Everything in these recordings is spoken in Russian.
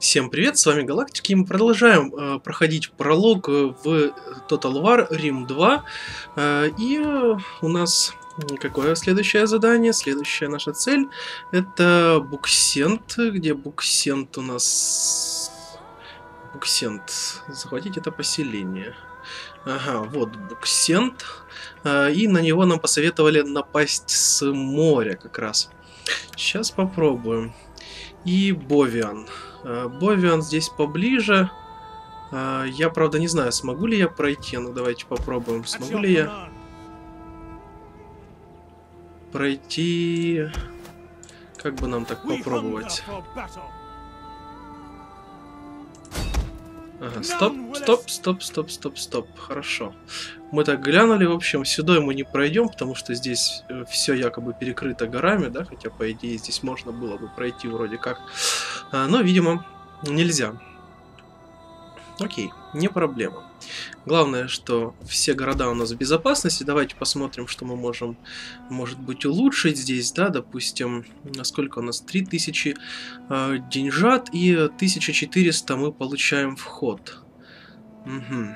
Всем привет, с вами Галактики, и мы продолжаем проходить пролог в Total War: Rome 2. И у нас какое следующее задание? Следующая наша цель — это Буксент. Где Буксент у нас? Буксент. Захватить это поселение. Ага, вот Буксент. И на него нам посоветовали напасть с моря как раз. Сейчас попробуем. И Бовиан. Бовиан здесь поближе. Я, правда, не знаю, смогу ли я пройти. Ну, давайте попробуем, смогу ли я пройти. Как бы нам так попробовать? Ага, стоп. Хорошо. Мы так глянули. В общем, сюда мы не пройдем, потому что здесь все якобы перекрыто горами, да? Хотя, по идее, здесь можно было бы пройти вроде как. Но, видимо, нельзя. Окей, не проблема. Главное, что все города у нас в безопасности. Давайте посмотрим, что мы можем, может быть, улучшить здесь, да, допустим, насколько у нас 3000 деньжат и 1400 мы получаем вход. Угу.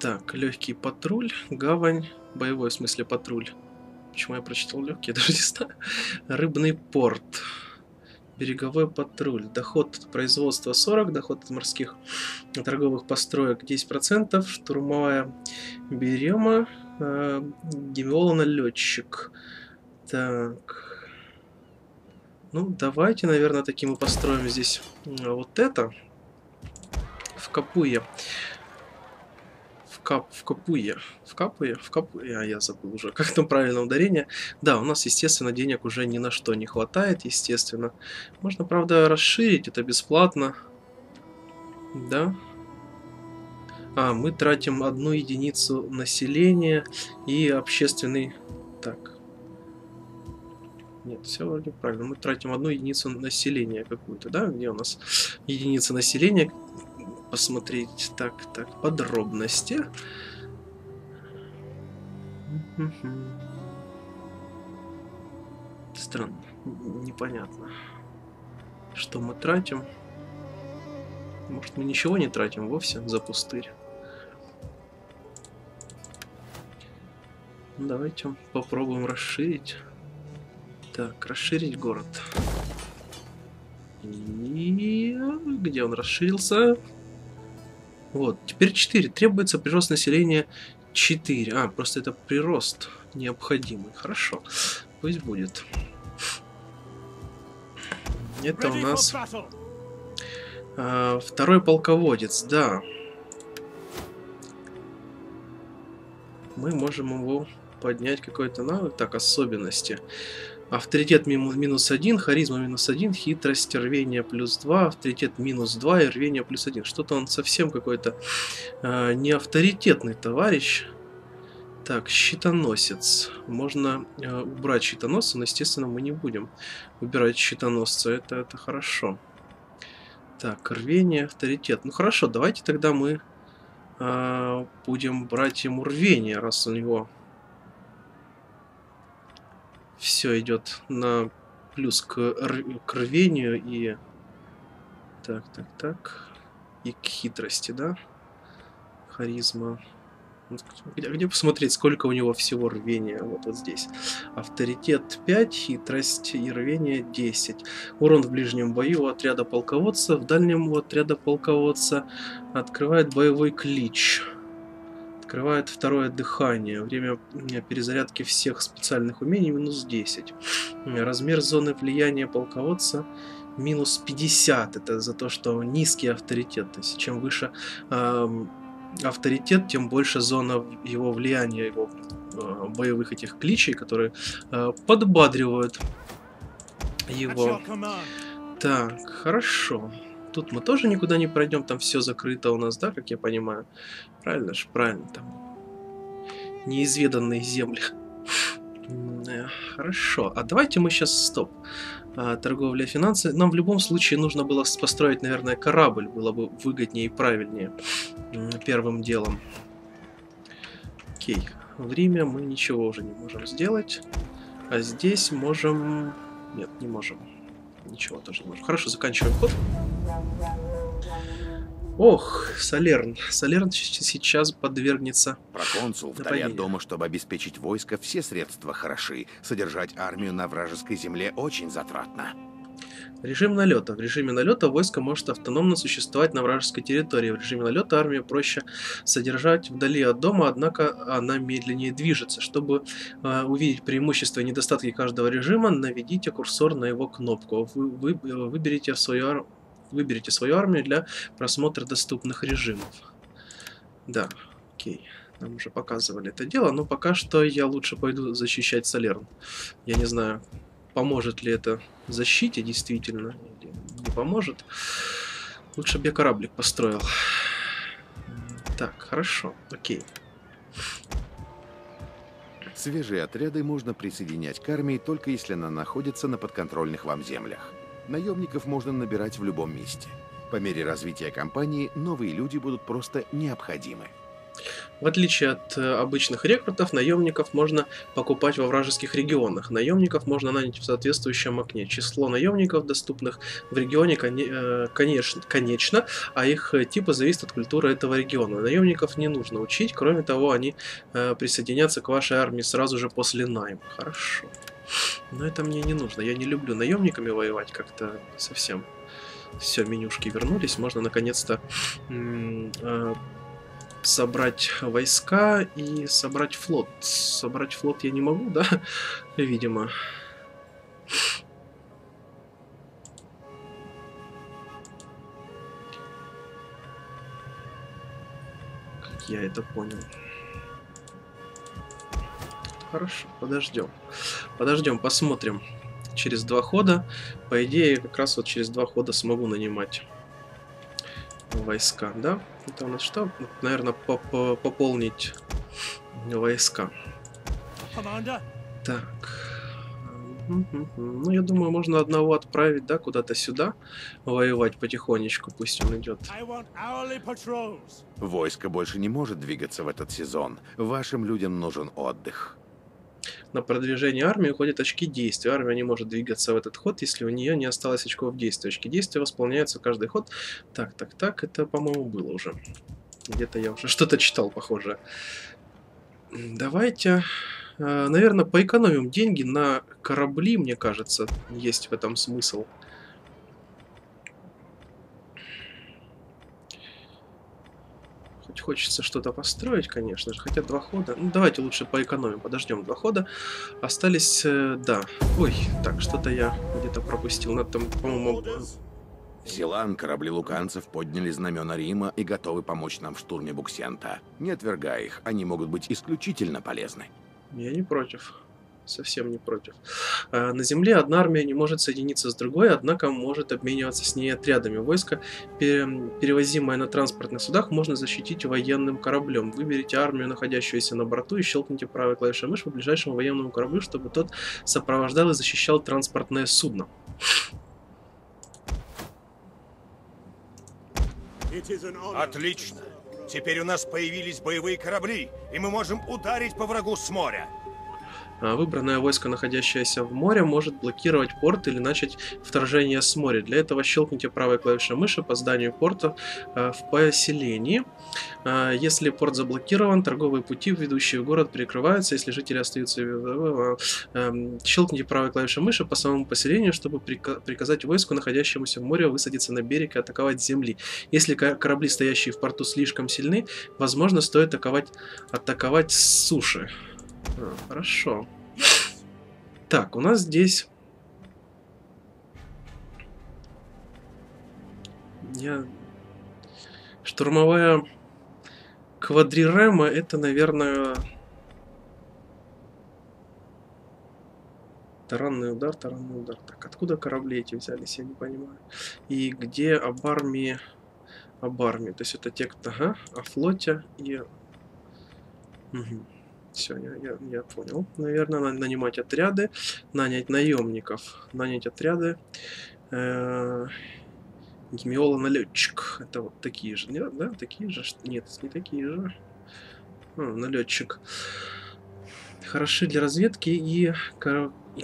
Так, легкий патруль, гавань, боевой в смысле патруль. Почему я прочитал легкий, я даже не знаю. Рыбный порт. Береговой патруль. Доход от производства 40, доход от морских торговых построек 10%, штурмовая берема, гемиолона-летчик. Так. Ну, давайте, наверное, таким и построим здесь вот это. В Капуе. В Капуе, я забыл уже, как там правильно ударение. Да, у нас, естественно, денег уже ни на что не хватает, естественно. Можно, правда, расширить, это бесплатно. Да. А, мы тратим 1 единицу населения и общественный... Так. Нет, все вроде правильно. Мы тратим 1 единицу населения какую-то, да? Где у нас единица населения... Посмотреть, так, подробности. Странно, непонятно, что мы тратим. Может, мы ничего не тратим вовсе за пустырь. Давайте попробуем расширить. Так, расширить город. И где он расширился? Вот, теперь 4. Требуется прирост населения 4. А, просто это прирост необходимый. Хорошо, пусть будет. Это у нас 2-й полководец, да. Мы можем его поднять какой-то навык. Так, особенности. Авторитет -1, харизма -1, хитрость, рвение +2, авторитет -2 и рвение +1. Что-то он совсем какой-то не авторитетный товарищ. Так, щитоносец. Можно убрать щитоносца, но, естественно, мы не будем убирать щитоносца. Это хорошо. Так, рвение, авторитет. Ну хорошо, давайте тогда мы будем брать ему рвение, раз у него... Все идет на плюс к рвению и... Так. И к хитрости, да? Харизма. Где посмотреть, сколько у него всего рвения? Вот здесь. Авторитет 5, хитрость и рвение 10. Урон в ближнем бою у отряда полководца. В дальнем у отряда полководца открывает боевой клич. Открывает 2-е дыхание. Время перезарядки всех специальных умений -10. Размер зоны влияния полководца -50. Это за то, что низкий авторитет. То есть, чем выше авторитет, тем больше зона его влияния, его боевых этих кличей, которые подбадривают его. Так, хорошо. Тут мы тоже никуда не пройдем, там все закрыто у нас, да, как я понимаю. Правильно же, правильно, там неизведанные земли. Хорошо, а давайте мы сейчас, стоп, торговля, финансы. Нам в любом случае нужно было построить, наверное, корабль, было бы выгоднее и правильнее первым делом. Окей, в Риме мы ничего уже не можем сделать, а здесь можем... Нет, не можем. ничего тоже не можем. Хорошо, заканчиваем ход. Ох, Солерн. Солерн сейчас подвергнется. Проконсул вдали от дома, чтобы обеспечить войско, все средства хороши. Содержать армию на вражеской земле очень затратно. Режим налета. В режиме налета войско может автономно существовать на вражеской территории. В режиме налета армию проще содержать вдали от дома, однако она медленнее движется. Чтобы увидеть преимущества и недостатки каждого режима, наведите курсор на его кнопку. Выберите свою армию для просмотра доступных режимов. Да, окей. Нам уже показывали это дело, но пока что я лучше пойду защищать Солерн. Я не знаю, поможет ли это защите действительно, или не поможет. Лучше бы я кораблик построил. Так, хорошо, окей. Свежие отряды можно присоединять к армии, только если она находится на подконтрольных вам землях. Наемников можно набирать в любом месте. По мере развития кампании новые люди будут просто необходимы. В отличие от обычных рекрутов, наемников можно покупать во вражеских регионах. Наемников можно нанять в соответствующем окне. Число наемников, доступных в регионе, конечно, а их типы зависят от культуры этого региона. Наемников не нужно учить, кроме того, они присоединятся к вашей армии сразу же после найма. Хорошо. Но это мне не нужно. Я не люблю наемниками воевать как-то совсем. Все, менюшки вернулись. Можно наконец-то собрать войска и собрать флот. Собрать флот я не могу, да? Видимо. Как я это понял. Хорошо, подождем. Подождем, посмотрим. Через 2 хода. По идее, как раз вот через 2 хода смогу нанимать войска, да? Это у нас что? Наверное, пополнить войска. Так. Ну, я думаю, можно одного отправить, да, куда-то сюда, воевать потихонечку, пусть он идет. Войско больше не может двигаться в этот сезон. Вашим людям нужен отдых. На продвижение армии уходят очки действия. Армия не может двигаться в этот ход, если у нее не осталось очков действия. Очки действия восполняются каждый ход. Так, это, по-моему, было уже. Где-то я уже что-то читал, похоже. Давайте... Наверное, поэкономим деньги на корабли, мне кажется, есть в этом смысл. Хоть хочется что-то построить, конечно же, хотя 2 хода. Ну, давайте лучше поэкономим, подождем 2 хода. Остались, да. Ой, так, что-то я где-то пропустил. Надо там, по-моему... Силан, корабли луканцев подняли знамена Рима и готовы помочь нам в штурме Буксента. Не отвергай их, они могут быть исключительно полезны. Я не против. Совсем не против. На земле одна армия не может соединиться с другой, однако может обмениваться с ней отрядами. Войско, перевозимое на транспортных судах, можно защитить военным кораблем. Выберите армию, находящуюся на борту, и щелкните правой клавишей мыши по ближайшему военному кораблю, чтобы тот сопровождал и защищал транспортное судно. Отлично. Теперь у нас появились боевые корабли, и мы можем ударить по врагу с моря. Выбранное войско, находящееся в море, может блокировать порт или начать вторжение с моря. Для этого щелкните правой клавишей мыши по зданию порта в поселении. Если порт заблокирован, торговые пути, ведущие в город, перекрываются. Если жители остаются... Щелкните правой клавишей мыши по самому поселению, чтобы приказать войску, находящемуся в море, высадиться на берег и атаковать земли. Если корабли, стоящие в порту, слишком сильны, возможно, стоит атаковать с суши. Хорошо. Так, у нас здесь... Штурмовая квадрирема, это, наверное... Таранный удар, таранный удар. Так, откуда корабли эти взялись, я не понимаю. И где об армии... То есть это те, кто... Ага, о флоте и... Угу. Все, я понял. Наверное, надо нанимать отряды, нанять наемников, нанять отряды. Гемиола-налетчик. Это вот такие же, нет, да? Такие же? Нет, не такие же. Налетчик. хороши для разведки и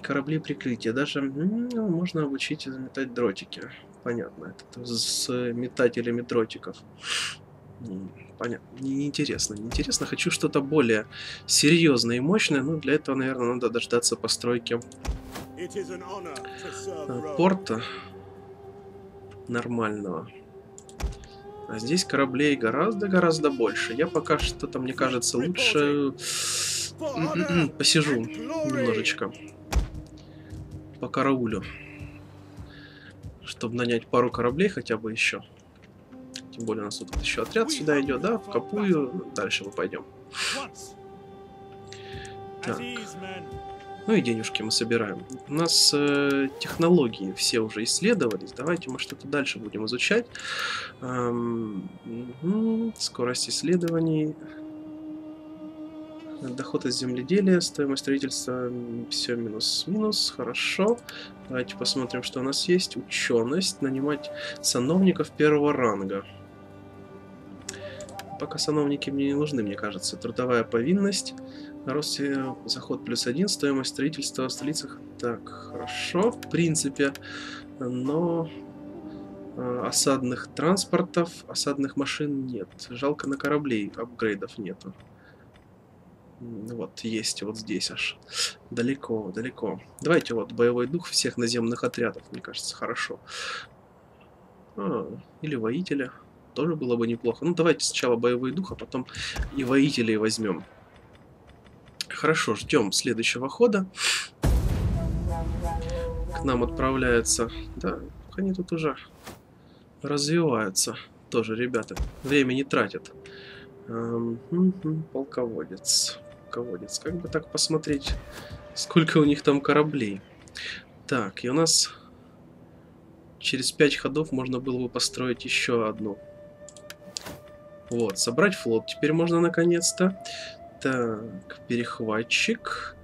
корабли прикрытия. Даже можно обучить заметать дротики. Понятно, это с метателями дротиков. Понятно, неинтересно. Неинтересно, хочу что-то более серьезное и мощное, но для этого, наверное, надо дождаться постройки порта нормального. А здесь кораблей гораздо больше. Я пока что-то, мне кажется, лучше посижу немножечко. По караулю. Чтобы нанять пару кораблей хотя бы еще. Тем более у нас тут еще отряд сюда идет, да, в Капую. Дальше мы пойдем. Так. Ну и денежки мы собираем. У нас технологии все уже исследовались. Давайте мы что-то дальше будем изучать. Скорость исследований. Доход из земледелия. Стоимость строительства. Все минус-минус. Хорошо. Давайте посмотрим, что у нас есть. Ученость. Нанимать сановников первого ранга. Пока сановники мне не нужны, мне кажется. Трудовая повинность. Рост заход +1, стоимость строительства в столицах. Так, хорошо, в принципе, но осадных транспортов, осадных машин нет. Жалко, на кораблей апгрейдов нету. Вот, есть вот здесь аж. Далеко, далеко. Давайте вот боевой дух всех наземных отрядов, мне кажется, хорошо. Или воителя. Тоже было бы неплохо. Ну, давайте сначала боевой дух, а потом и воителей возьмем. Хорошо, ждем следующего хода. К нам отправляются. Да, они тут уже развиваются. Тоже, ребята, время не тратят. Полководец. Полководец. Как бы так посмотреть, сколько у них там кораблей. Так, и у нас через 5 ходов можно было бы построить еще одну. Вот, собрать флот. Теперь можно наконец-то. Так, перехватчик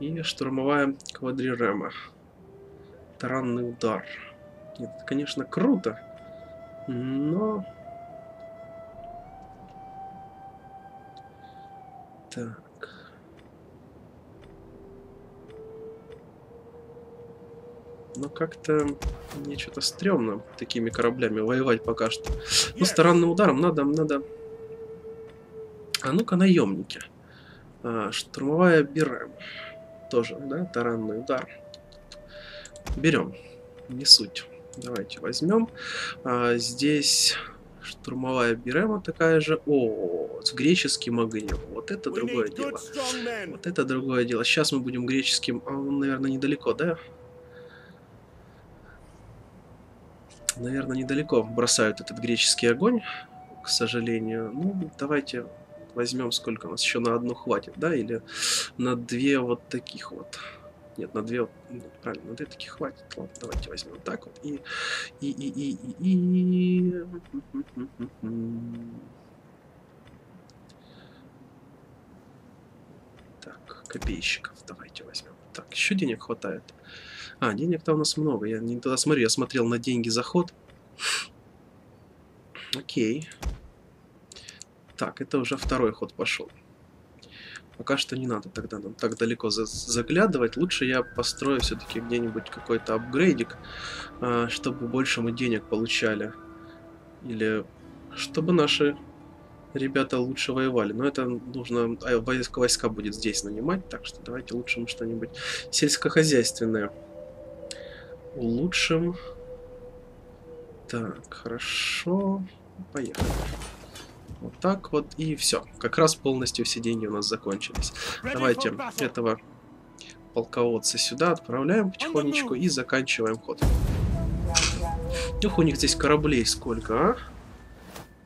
и штурмовая квадрирема. Таранный удар. Нет, это, конечно, круто, но... Так. Но как-то мне что-то стрёмно такими кораблями воевать пока что. Но с таранным ударом надо... А ну-ка, наемники. Штурмовая берем. Тоже, да, таранный удар. Берем. Не суть. Давайте возьмем. Здесь штурмовая берема такая же. О, с греческим огнем. Вот это другое дело. Вот это другое дело. Сейчас мы будем греческим. Он, наверное, недалеко, да? Наверное, недалеко бросают этот греческий огонь. К сожалению. Ну, давайте... Возьмем, сколько у нас еще на одну хватит, да, или на две вот таких вот. Нет, на две, правильно, на две таких хватит. Ладно, давайте возьмем так вот и. Так, копейщиков давайте возьмем. Так, еще денег хватает. А, денег-то у нас много. Я не туда смотрю, я смотрел на деньги за ход. Окей. Так, это уже второй ход пошел. Пока что не надо тогда нам так далеко заглядывать. Лучше я построю все-таки где-нибудь какой-то апгрейдик, чтобы больше мы денег получали. Или чтобы наши ребята лучше воевали. Но это нужно... Войска будет здесь нанимать, так что давайте лучше мы что-нибудь сельскохозяйственное улучшим. Так, хорошо. Поехали. Вот так вот, и все. Как раз полностью все деньги у нас закончились. Давайте этого полководца сюда отправляем потихонечку и заканчиваем ход. Ух, у них здесь кораблей сколько, а?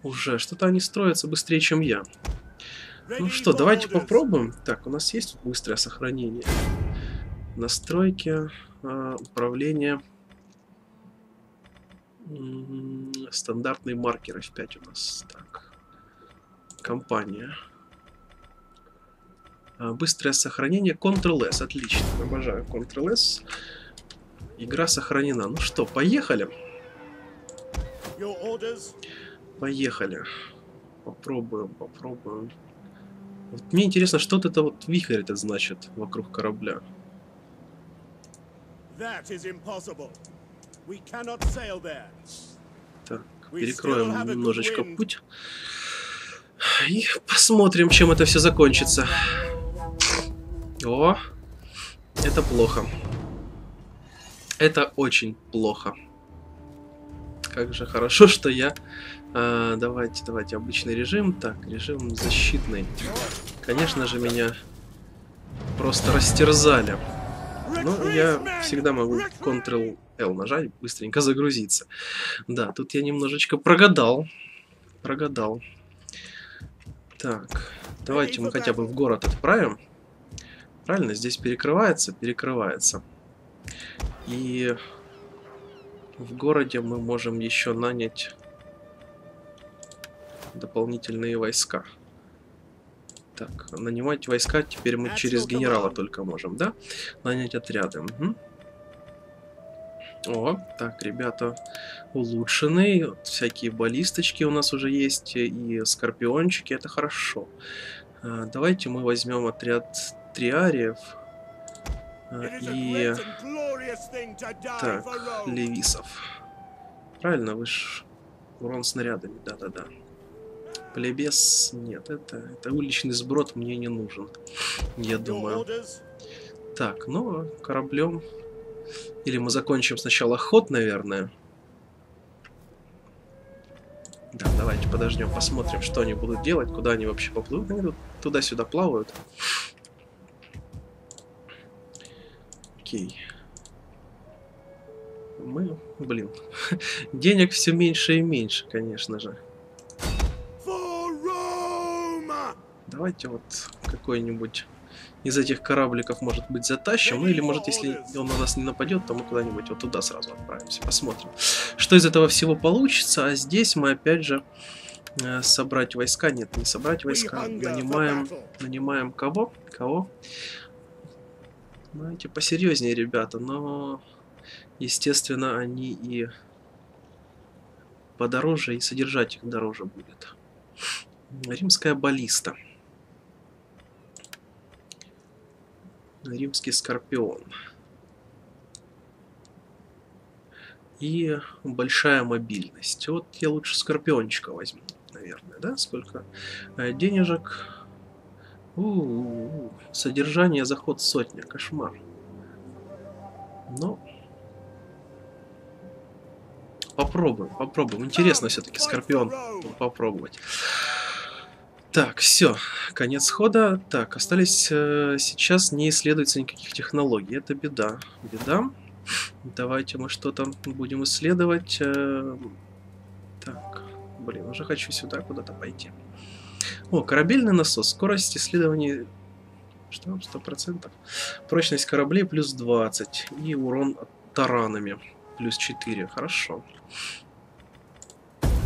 Уже, что-то они строятся быстрее, чем я. Ну что, давайте попробуем. Так, у нас есть быстрое сохранение. Настройки, управление. Стандартные маркеры F5 у нас. Так. Компания. Быстрое сохранение. Ctrl-S. Отлично. Обожаю Ctrl-S. Игра сохранена. Ну что, поехали? Поехали. Попробуем. Вот мне интересно, что вот это вот вихрь это значит вокруг корабля. Так, перекроем немножечко путь. И посмотрим, чем это все закончится. О, это плохо. Это очень плохо. Как же хорошо, что я... Давайте обычный режим. Так, режим защитный. Конечно же, меня просто растерзали. Но я всегда могу Ctrl-L нажать, быстренько загрузиться. Да, тут я немножечко прогадал. Так, давайте мы хотя бы в город отправим. Правильно, здесь перекрывается. И в городе мы можем еще нанять дополнительные войска. Так, нанимать войска теперь мы через генерала только можем, да? Нанять отряды. Угу. О, так, ребята улучшены. Вот всякие баллисточки у нас уже есть. И скорпиончики, это хорошо. Давайте мы возьмем отряд триариев. И... Так, левисов. Правильно, вы ж... урон снарядами, да-да-да. Плебес, нет, это уличный сброд мне не нужен, я думаю. Так, ну, кораблем... Или мы закончим сначала ход, наверное. Да, давайте подождем, посмотрим, что они будут делать, куда они вообще поплывут. Они тут туда-сюда плавают. Окей. Мы, блин, денег все меньше и меньше, конечно же. Давайте вот какой-нибудь из этих корабликов, может быть, затащим. Ну, или, может, если он на нас не нападет, то мы куда-нибудь вот туда сразу отправимся. Посмотрим, что из этого всего получится. А здесь мы, опять же, собрать войска. Нет, не собрать войска. Нанимаем кого? Кого? Знаете, посерьезнее, ребята. Но, естественно, они и подороже, и содержать их дороже будет. Римская баллиста. Римский скорпион. И большая мобильность. Вот я лучше скорпиончика возьму, наверное, да? Сколько денежек? Содержание, заход сотня. Кошмар. Но... Попробуем. Интересно все-таки скорпион попробовать. Так, все, конец хода. Так, остались сейчас не исследуется никаких технологий. Это беда. Беда. Давайте мы что-то будем исследовать. Так, блин, уже хочу сюда куда-то пойти. О, корабельный насос. Скорость исследований... Что там? 100%. Прочность кораблей плюс 20. И урон таранами плюс 4. Хорошо.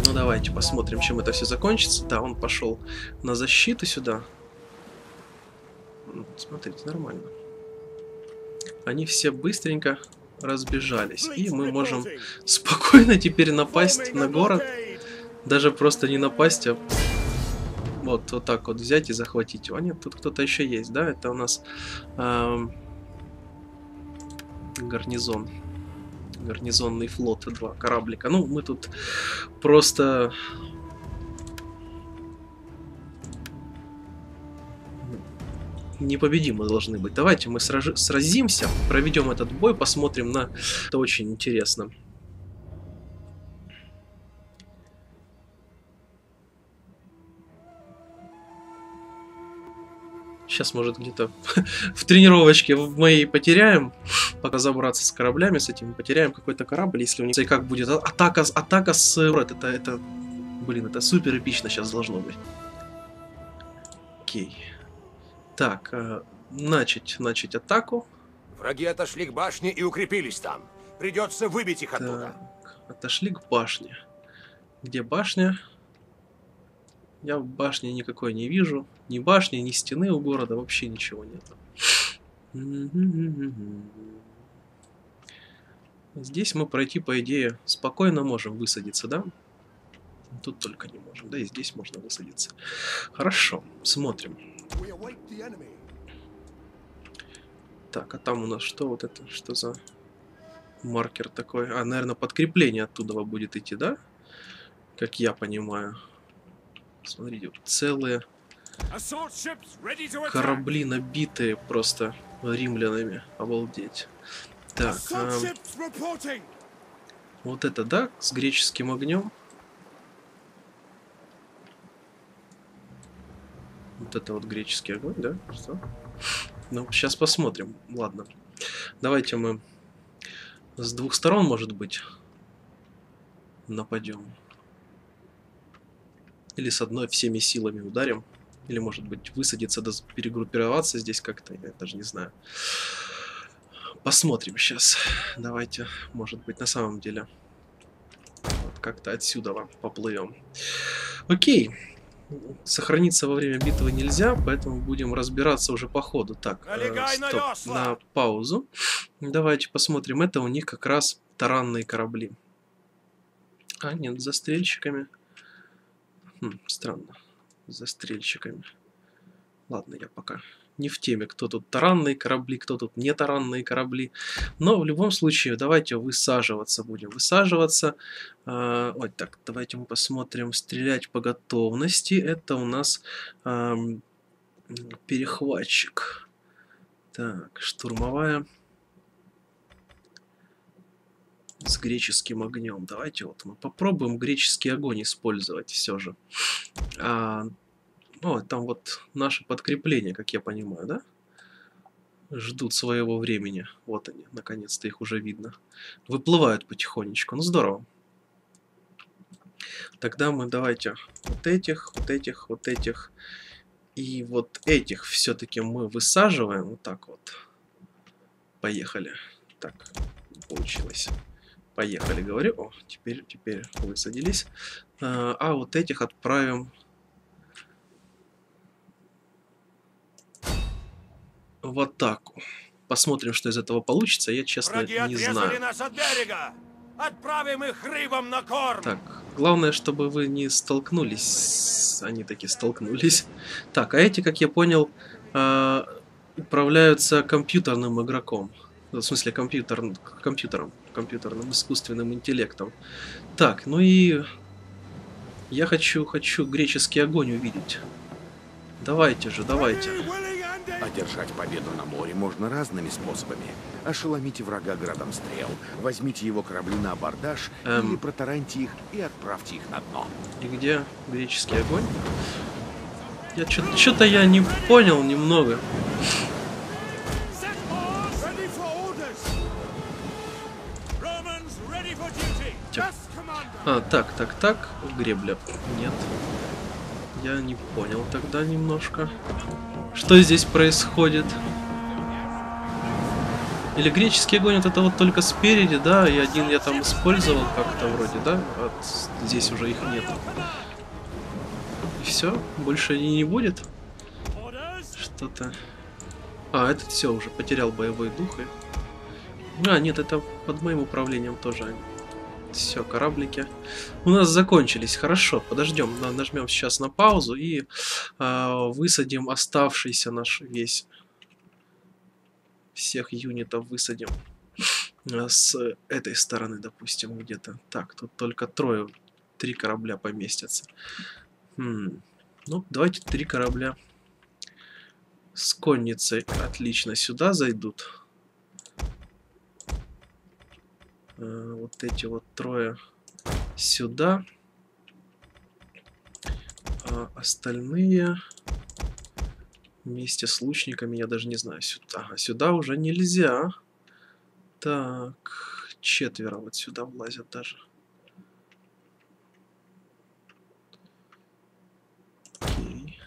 Ну давайте посмотрим, чем это все закончится. Да, он пошел на защиту сюда. Смотрите, нормально. Они все быстренько разбежались. И мы можем спокойно теперь напасть на город. Даже просто не напасть, а вот так вот взять и захватить его. А нет, тут кто-то еще есть, да? Это у нас гарнизон. Гарнизонный флот, 2 кораблика. Ну, мы тут просто... непобедимы должны быть. Давайте мы сразимся, проведем этот бой, посмотрим на... Это очень интересно. Сейчас, может, где-то в тренировочке мы и потеряем. Пока забраться с кораблями, с этим потеряем какой-то корабль. Если у них... И как будет атака с... Это... Блин, это супер эпично сейчас должно быть. Окей. Так, начать атаку. Враги отошли к башне и укрепились там. Придется выбить их оттуда. Отошли к башне. Где башня? Я в башне никакой не вижу. Ни башни, ни стены у города, вообще ничего нет. Здесь мы пройти, по идее, спокойно можем высадиться, да? Тут только не можем, да, и здесь можно высадиться. Хорошо, смотрим. Так, а там у нас что? Вот это что за маркер такой? А, наверное, подкрепление оттуда будет идти, да? Как я понимаю. Смотрите, целые корабли, набитые просто римлянами. Обалдеть. Так, вот это, да? С греческим огнем. Вот это вот греческий огонь, да? Что? Ну, сейчас посмотрим. Ладно. Давайте мы с двух сторон, может быть, нападем. Или с одной всеми силами ударим. Или, может быть, высадиться, да перегруппироваться здесь как-то. Я даже не знаю. Посмотрим сейчас. Давайте, может быть, на самом деле вот как-то отсюда поплывем. Окей. Сохраниться во время битвы нельзя, поэтому будем разбираться уже по ходу. Так, стоп, на паузу. Давайте посмотрим. Это у них как раз таранные корабли. А, нет, застрельщиками. Странно. Застрельщиками. Ладно, я пока не в теме, кто тут таранные корабли, кто тут не таранные корабли. Но в любом случае, давайте высаживаться будем. Вот так, давайте мы посмотрим. Стрелять по готовности. Это у нас перехватчик. Так, штурмовая. С греческим огнем. Давайте вот мы попробуем греческий огонь использовать все же. О, там вот наши подкрепления, как я понимаю, да? Ждут своего времени. Вот они, наконец-то их уже видно. Выплывают потихонечку. Ну, здорово. Тогда мы давайте вот этих, вот этих, вот этих и вот этих все-таки мы высаживаем. Вот так вот. Поехали. Так, не получилось. Поехали, говорю. О, теперь высадились. А вот этих отправим... в атаку. Посмотрим, что из этого получится. Я, честно, не знаю. Нас от берега. Отправим их рыбам на корм. Так, главное, чтобы вы не столкнулись. Они таки столкнулись. Так, а эти, как я понял, управляются компьютерным игроком. В смысле, компьютерным искусственным интеллектом. Так, ну и я хочу греческий огонь увидеть. Давайте же, давайте. Одержать победу на море можно разными способами. Ошеломите врага градом стрел, возьмите его корабли на абордаж, или протараньте их и отправьте их на дно. И где греческий огонь? Я что-то я не понял немного. А, так, гребля. Нет. Я не понял тогда немножко. Что здесь происходит? Или греческий огонь, вот это вот только спереди, да? И один я там использовал как-то вроде, да? Вот здесь уже их нет. И все? Больше они не будет? Что-то... А, этот все уже потерял боевой дух. И... А, нет, это под моим управлением тоже они. Все, кораблики у нас закончились. Хорошо, подождем, нажмем сейчас на паузу и высадим оставшийся наш весь. Всех юнитов высадим. С этой стороны, допустим, где-то. Так, тут только три корабля поместятся. Ну, давайте три корабля с конницей. Отлично, сюда зайдут. Вот эти вот трое сюда. А остальные вместе с лучниками, я даже не знаю, сюда. Ага, сюда уже нельзя. Так, четверо вот сюда влазят даже. Окей.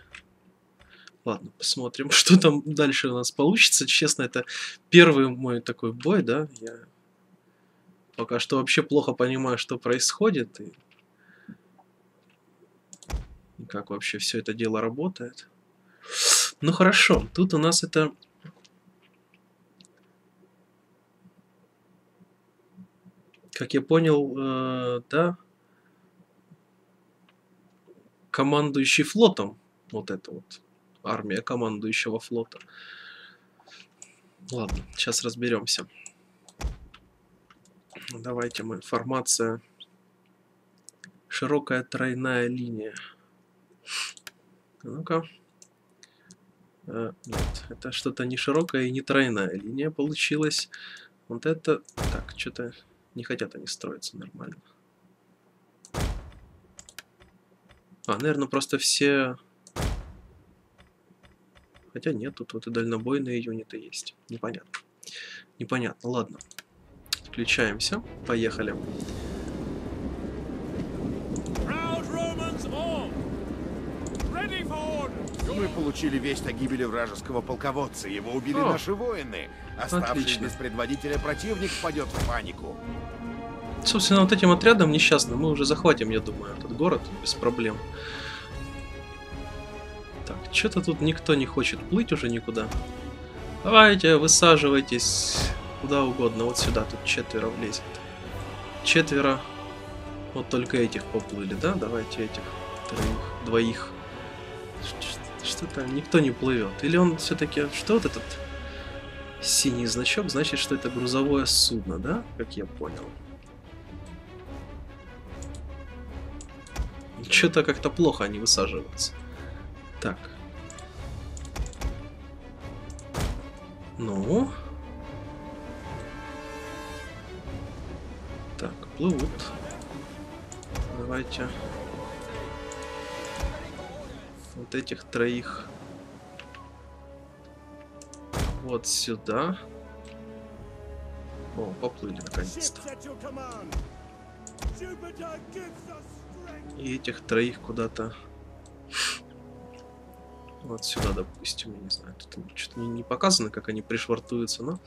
Ладно, посмотрим, что там дальше у нас получится. Честно, это первый мой такой бой, да? Я... пока что вообще плохо понимаю, что происходит и как вообще все это дело работает. Ну хорошо, тут у нас это... Как я понял, да? Командующий флотом. Вот это вот армия командующего флота. Ладно, сейчас разберемся. Давайте мы. Формация. Широкая тройная линия. Ну-ка. Нет, это что-то не широкая и не тройная линия получилась. Вот это... Так, что-то не хотят они строиться нормально. А, наверное, просто все... Хотя нет, тут вот и дальнобойные юниты есть. Непонятно. Непонятно, ладно. Включаемся. Поехали. Мы получили весть о гибели вражеского полководца. Его убили наши воины. Оставшись без предводителя противник впадет в панику. Собственно, вот этим отрядом несчастным мы уже захватим, я думаю, этот город без проблем. Так, что-то тут никто не хочет плыть уже никуда. Давайте, высаживайтесь куда угодно. Вот сюда, тут четверо влезет. Четверо. Вот только этих поплыли, да? Давайте этих двоих. Что-то никто не плывет. Или он все-таки... Что вот этот синий значок? Значит, что это грузовое судно, да? Как я понял. Что-то как-то плохо они высаживаются. Так. Ну. Так, плывут. Давайте... Вот этих троих. Вот сюда. О, поплыли наконец-то. И этих троих куда-то... Вот сюда, допустим. Я не знаю, тут что-то не показано, как они пришвартуются, но...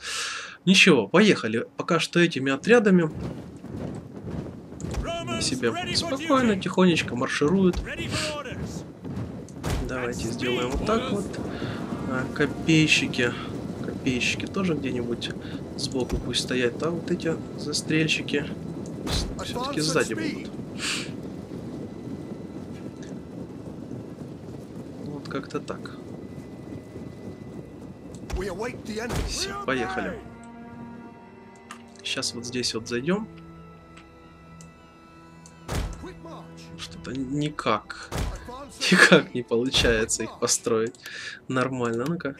Ничего, поехали. Пока что этими отрядами... Себе спокойно, тихонечко маршируют. Давайте сделаем вот так вот. Копейщики. Копейщики тоже где-нибудь сбоку пусть стоят. А вот эти застрельщики все-таки сзади будут. Вот как-то так. Все, поехали. Сейчас вот здесь вот зайдем. Что-то никак. Никак не получается их построить нормально. Ну-ка.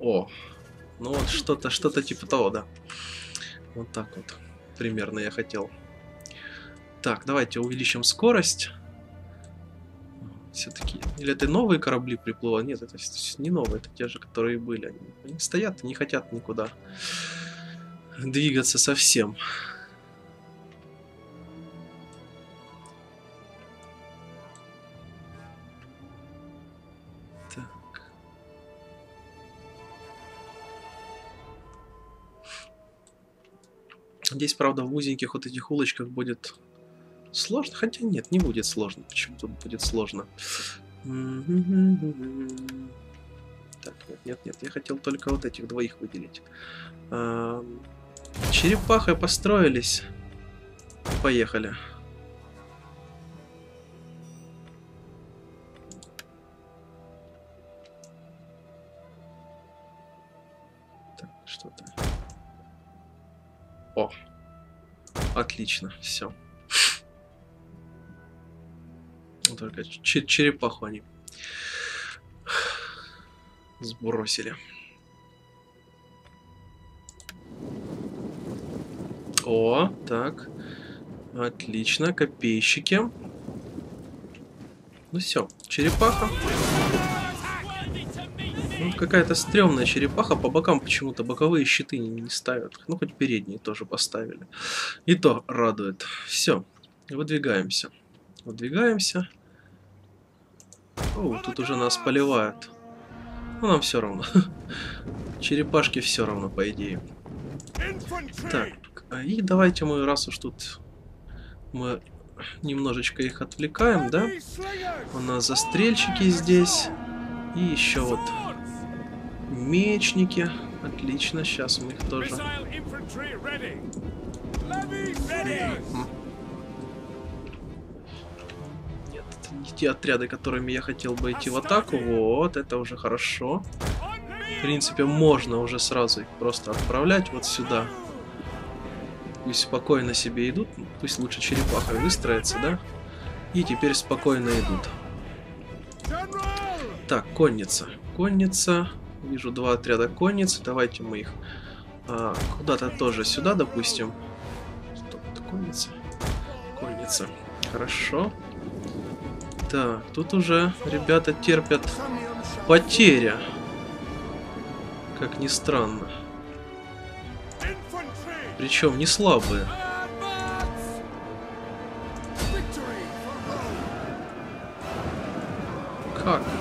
О, ну вот что-то типа того, да. Вот так вот примерно я хотел. Так, давайте увеличим скорость. Все-таки. Или это новые корабли приплывают? Нет, это не новые, это те же, которые были. Они стоят, не хотят никуда двигаться совсем. Здесь, правда, в узеньких вот этих улочках будет сложно. Хотя нет, не будет сложно. Почему тут будет сложно? Так, нет. Я хотел только вот этих двоих выделить. Черепахой построились. Поехали. Так, что-то... О, отлично, все. Только черепаху они сбросили. О, так, отлично, копейщики. Ну все, черепаха. Ну, какая-то стрёмная черепаха, по бокам почему-то боковые щиты не ставят. Ну, хоть передние тоже поставили. И то радует. Все, выдвигаемся. Выдвигаемся. О, тут уже нас поливают. Ну, нам все равно. Черепашки все равно, по идее. Так, и давайте мы, раз уж тут мы немножечко их отвлекаем, да? У нас застрельщики здесь. И еще вот... Мечники. Отлично, сейчас мы их тоже. Нет, те отряды, которыми я хотел бы идти в атаку. Вот, это уже хорошо. В принципе, можно уже сразу их просто отправлять вот сюда. Пусть спокойно себе идут. Пусть лучше черепахой выстроятся, да? И теперь спокойно идут. Так, конница. Конница. Вижу два отряда конницы. Давайте мы их куда-то тоже сюда, допустим. Стоп, это конница. Конница. Хорошо. Так, тут уже ребята терпят потеря. Как ни странно. Причем не слабые.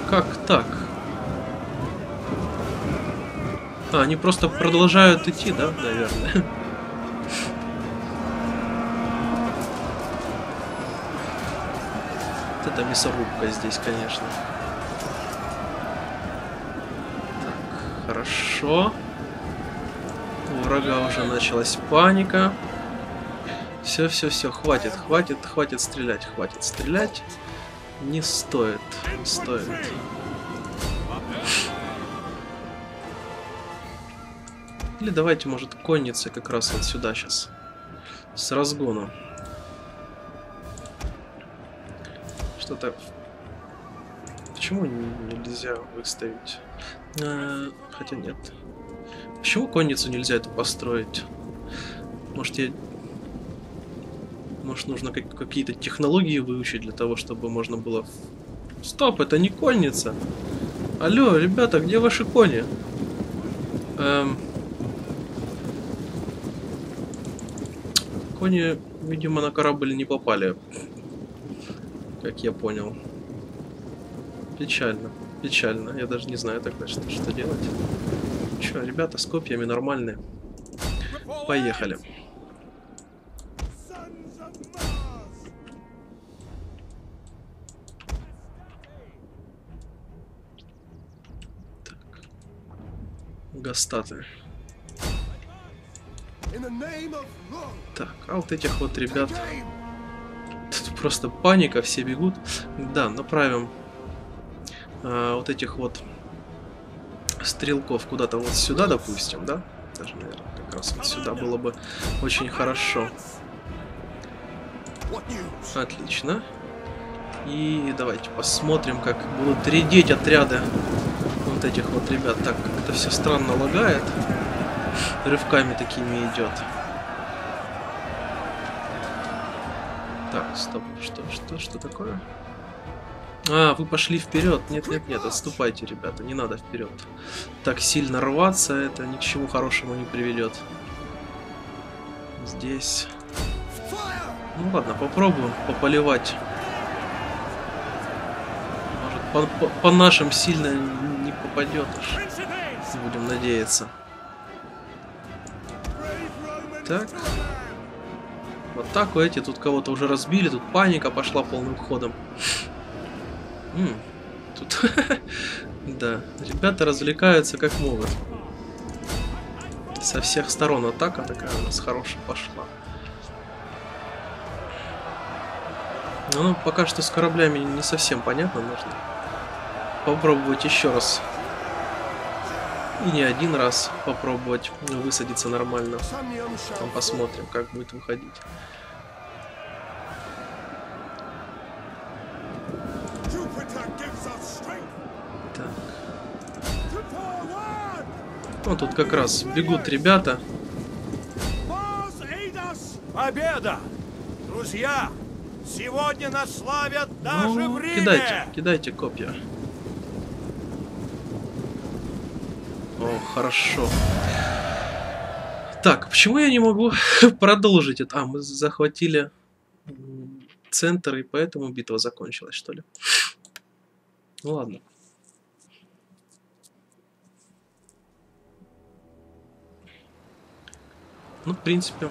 Как так? А, они просто продолжают идти, да, наверное. Вот это мясорубка здесь, конечно. Так, хорошо. У врага уже началась паника. Все, хватит стрелять, Не стоит, Или давайте, может, конница как раз вот сюда сейчас. С разгоном. Что-то... Почему нельзя выставить? Хотя нет. Почему конницу нельзя это построить? Может, я... Может, нужно какие-то технологии выучить для того, чтобы можно было... Стоп, это не конница! Алло, ребята, где ваши кони? Кони, видимо, на корабль не попали. Как я понял. Печально, печально. Я даже не знаю тогда, что делать. Че, ребята, с копьями нормальные. Поехали. Гастаты. Так, а вот этих вот ребят... Тут просто паника, все бегут. Да, направим вот этих вот стрелков куда-то вот сюда, допустим, да? Даже, наверное, как раз вот сюда было бы очень хорошо. Отлично. И давайте посмотрим, как будут редеть отряды вот этих вот ребят. Так, как-то все странно лагает. Рывками такими идет. Так, стоп, что такое? А, вы пошли вперед. Нет, отступайте, ребята, не надо вперед. Так сильно рваться, это ни к чему хорошему не приведет. Здесь... Ну ладно, попробуем пополивать. Может, по нашим сильно не попадет уж. Будем надеяться. Так. Вот так вот эти тут кого-то уже разбили. Тут паника пошла полным ходом. Тут... Да, ребята развлекаются как могут. Со всех сторон атака такая у нас хорошая пошла. Ну, пока что с кораблями не совсем понятно, нужно попробовать еще раз. И не один раз попробовать высадиться нормально. Там посмотрим, как будет выходить. Так. Ну, тут как раз бегут ребята. Победа! Друзья! Сегодня нас славят даже в Риме. Кидайте копья. О, хорошо. Так, почему я не могу продолжить это? А, мы захватили центр, и поэтому битва закончилась, что ли? Ну ладно. Ну, в принципе...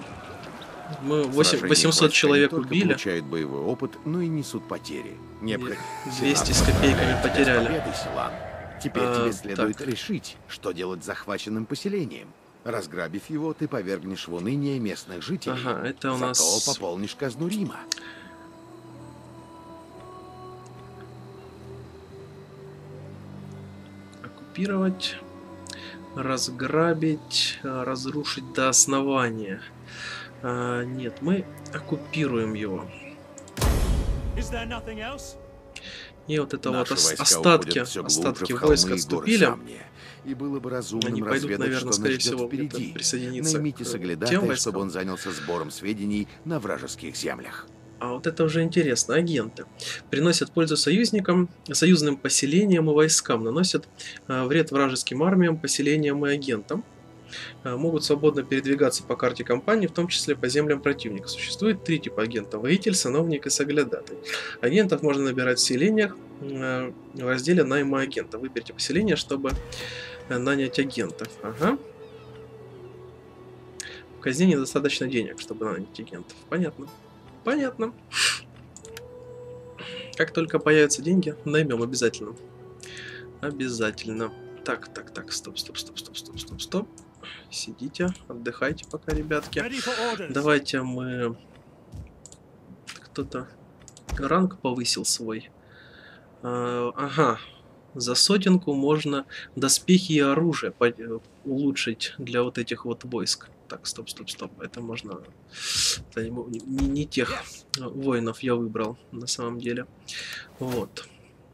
Мы 800 человек убили. Получают боевой опыт, но и несут потери. 200 с копейками потеряли. Теперь тебе следует решить, что делать с захваченным поселением. Разграбив его, ты повергнешь в уныние местных жителей. Ага, это у нас... Зато пополнишь казну Рима. оккупировать, разграбить, разрушить до основания. Нет, мы оккупируем его. И вот это вот остатки войск отступили. И было бы разумным они пойдут, наверное, скорее всего, впереди. Присоединиться к тем войскам, чтобы он занялся сбором сведений на вражеских землях. А вот это уже интересно. Агенты приносят пользу союзникам, союзным поселениям и войскам, наносят вред вражеским армиям, поселениям и агентам. Могут свободно передвигаться по карте компании, в том числе по землям противника. Существует три типа агентов: воитель, сановник и соглядатай. Агентов можно набирать в селениях в разделе найма агента. Выберите поселение, чтобы нанять агентов. Ага. В казне недостаточно денег, чтобы нанять агентов. Понятно. Понятно. Как только появятся деньги, наймем обязательно. Обязательно. Так, стоп. Сидите, отдыхайте пока, ребятки. Давайте мы... Кто-то ранг повысил свой. Ага. За 100 можно доспехи и оружие улучшить для вот этих вот войск. Так, стоп. Это можно... Это не тех воинов я выбрал, на самом деле. Вот.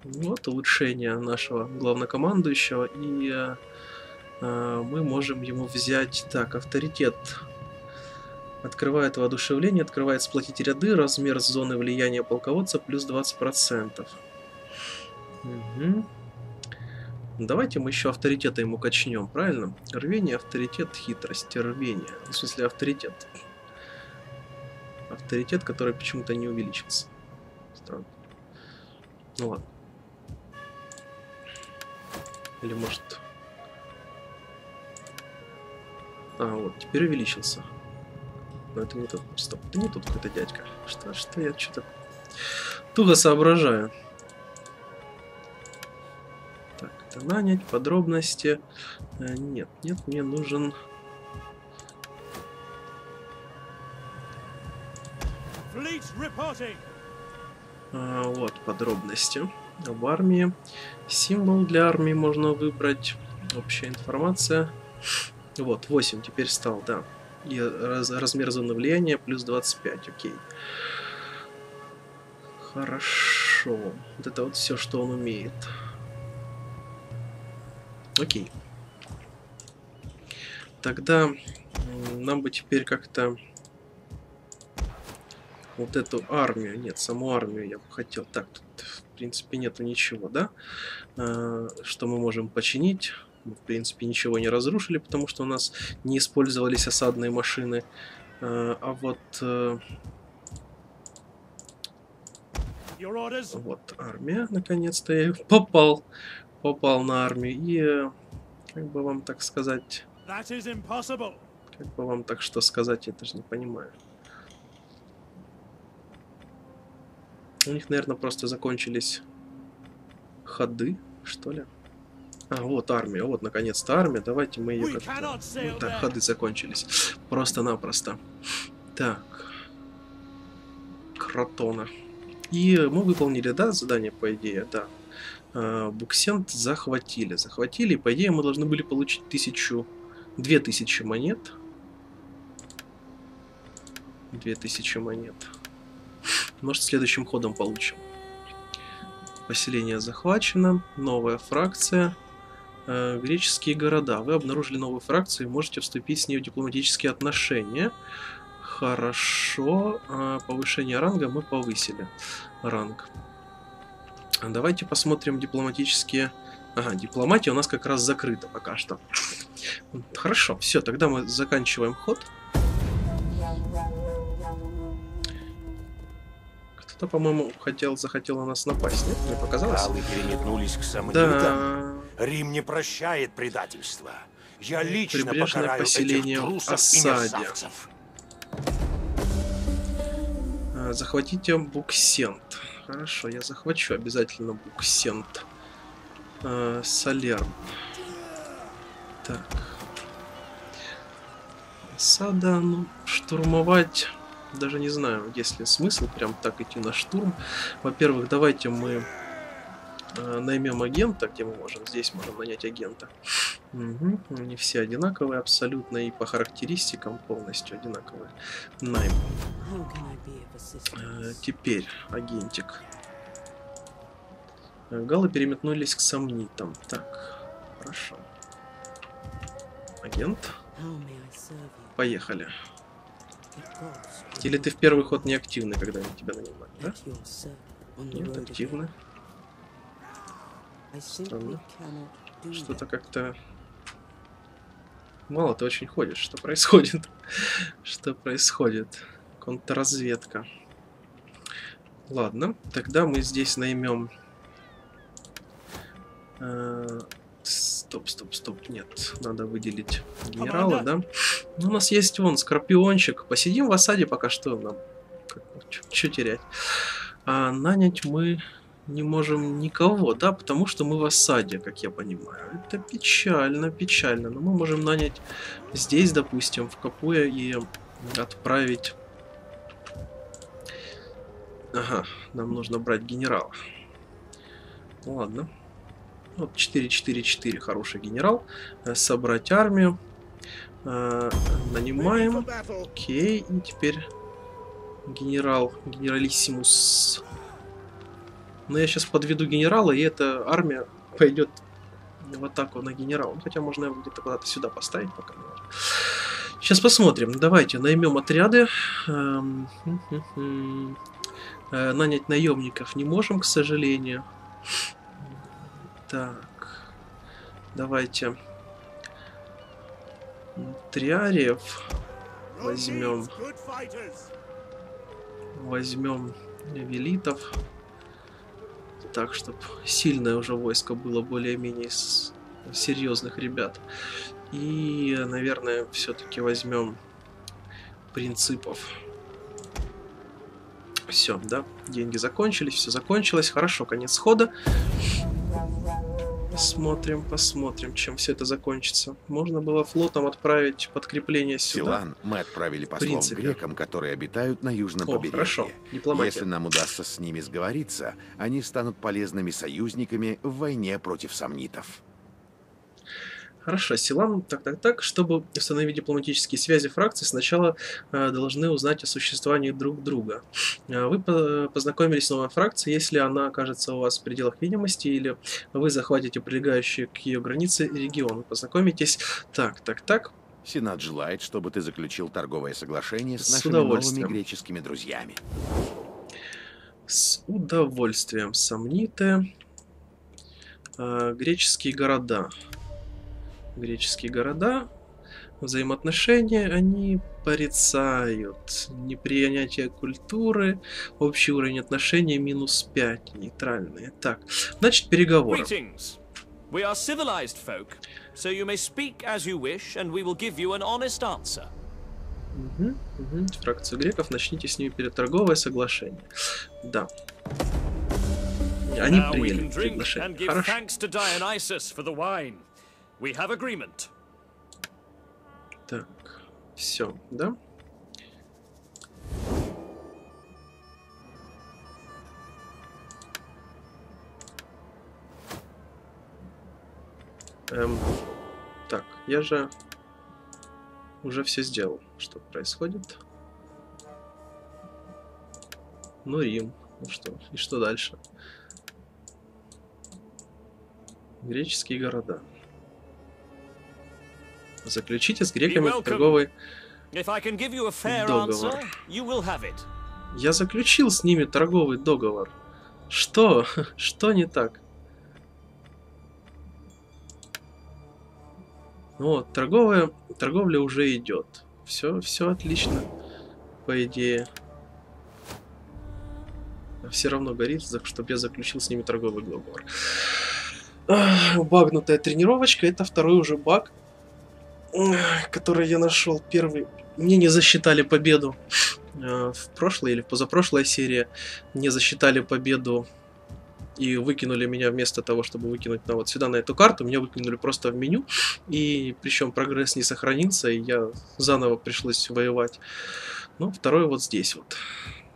Вот улучшение нашего главнокомандующего. И... мы можем ему взять... Так, авторитет. Открывает воодушевление, открывает сплотить ряды, размер зоны влияния полководца плюс 20%. Угу. Давайте мы еще авторитета ему качнем, правильно? Рвение, авторитет, хитрость, рвение. В смысле авторитет. Авторитет, который почему-то не увеличился. Странно. Ну ладно. Или может... А, вот, теперь увеличился. Но это не тот... Стоп, это не тот какой-то дядька. Что я что-то... туго соображаю. Так, это нанять, подробности. Нет, мне нужен... вот, подробности. Об армии. Символ для армии можно выбрать. Общая информация. Вот, 8 теперь стал, да. И размер зоны влияния плюс 25, окей. Хорошо. Вот это вот все, что он умеет. Окей. Тогда нам бы теперь как-то вот эту армию, нет, саму армию я бы хотел. Так, тут в принципе нету ничего, да? Что мы можем починить? Мы, в принципе, ничего не разрушили, потому что у нас не использовались осадные машины. А вот... вот армия, наконец-то я попал. Попал на армию. И, как бы вам так сказать... Как бы вам так что сказать, я даже не понимаю. У них, наверное, просто закончились ходы, что ли? А, вот армия, вот наконец-то армия. Давайте мы ее как-то... Ну, так, ходы закончились. Просто-напросто. Так. Кротона. И мы выполнили, да, задание, по идее, да. Буксент захватили. Захватили, и, по идее, мы должны были получить 2000 монет. 2000 монет. Может, следующим ходом получим. Поселение захвачено. Новая фракция. Греческие города. Вы обнаружили новую фракцию и можете вступить с ней в дипломатические отношения. Хорошо. Повышение ранга мы повысили. Ранг. Давайте посмотрим дипломатические... Ага, дипломатия у нас как раз закрыта пока что. Хорошо, все, тогда мы заканчиваем ход. Кто-то, по-моему, захотел на нас напасть, нет? Мне показалось. Галы переметнулись к самым людям. Рим не прощает предательства. Я лично покараю этих трусов и мерзавцев. Захватите Буксент. Хорошо, я захвачу обязательно Буксент. Солерн. Так. Осада, ну, штурмовать... Даже не знаю, есть ли смысл прям так идти на штурм. Во-первых, давайте мы наймем агента, где мы можем. Здесь можем нанять агента. Угу. Они все одинаковые абсолютно и по характеристикам полностью одинаковые. Найм. Теперь агентик. Галы переметнулись к сомнитам. Так, хорошо. Агент. Поехали. Или ты в первый ход не активный, когда они тебя нанимают, да? Нет, активный. Странно. Что-то как-то... Мало ты очень ходишь. Что происходит? Что происходит? Контрразведка. Ладно, тогда мы здесь наймем... Стоп. Нет, надо выделить генерала, да? Ну, у нас есть вон скорпиончик. Посидим в осаде пока что. Нам... Чё терять? А нанять мы... не можем никого, да, потому что мы в осаде, как я понимаю. Это печально, печально. Но мы можем нанять здесь, допустим, в Капуя и отправить... Ага, нам нужно брать генерала. Ладно. Вот 4-4-4, хороший генерал. Собрать армию. Нанимаем. Окей, и теперь генерал, генералиссимус... Но я сейчас подведу генерала, и эта армия пойдет в атаку на генерала. Хотя можно его где-то куда-то сюда поставить пока. Сейчас посмотрим. Давайте наймем отряды. Нанять наемников не можем, к сожалению. Так. Давайте триариев возьмем. Возьмем велитов. Так, чтобы сильное уже войско было, более-менее серьезных ребят. И, наверное, все-таки возьмем принципов. Все, да, деньги закончились, все закончилось. Хорошо, конец хода. Посмотрим, посмотрим, чем все это закончится. Можно было флотом отправить подкрепление сюда. Силан, мы отправили послов к грекам, которые обитают на южном побережье. Хорошо. Если нам удастся с ними сговориться, они станут полезными союзниками в войне против сомнитов. Хорошо, Силан, так. Чтобы установить дипломатические связи фракций, сначала должны узнать о существовании друг друга. Вы познакомились с новой фракцией, если она окажется у вас в пределах видимости, или вы захватите прилегающие к ее границе регионы. Познакомитесь. Так. Сенат желает, чтобы ты заключил торговое соглашение с нашими новыми греческими друзьями. С удовольствием. Сомниты. Греческие города. Греческие города, взаимоотношения они порицают, непринятие культуры, общий уровень отношений -5, нейтральные. Так, значит, переговоры. Фракцию греков, начните с ними переторговое соглашение. Да. Они приняли приглашение. Хорошо. We have agreement. Так, все, да? Так, я же уже все сделал. Что происходит? Ну, Рим. Ну что, и что дальше? Греческие города. Заключите с греками торговый договор. Я заключил с ними торговый договор. Что? Что не так? Вот, торговля уже идет. Все отлично, по идее. Все равно горит, чтобы я заключил с ними торговый договор. Багнутая тренировочка, это второй уже баг, который я нашел. Первый мне не засчитали победу в прошлой или позапрошлой серии, не засчитали победу и выкинули меня, вместо того чтобы выкинуть на вот сюда, на эту карту, меня выкинули просто в меню, и причем прогресс не сохранился, и я заново пришлось воевать. Ну, второй вот здесь вот.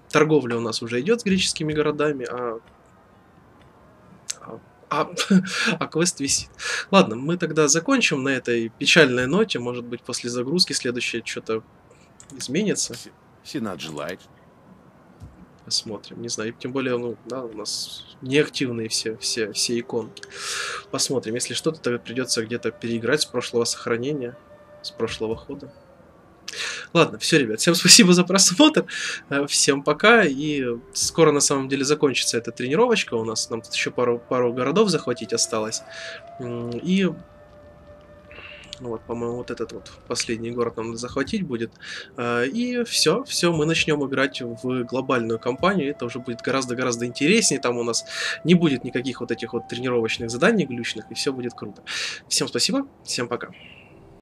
Торговля у нас уже идет с греческими городами, а а квест висит. Ладно, мы тогда закончим на этой печальной ноте. Может быть, после загрузки следующее что-то изменится. Сенат желает. Посмотрим, не знаю. Тем более, ну, да, у нас неактивные все иконки. Посмотрим. Если что-то, тогда придется где-то переиграть с прошлого сохранения, с прошлого хода. Ладно, все, ребят, всем спасибо за просмотр, всем пока, и скоро на самом деле закончится эта тренировочка у нас, нам тут еще пару городов захватить осталось, и вот, по-моему, вот этот вот последний город нам захватить будет, и все, мы начнем играть в глобальную кампанию, это уже будет гораздо-гораздо интереснее, там у нас не будет никаких вот этих вот тренировочных заданий глючных, и все будет круто. Всем спасибо, всем пока.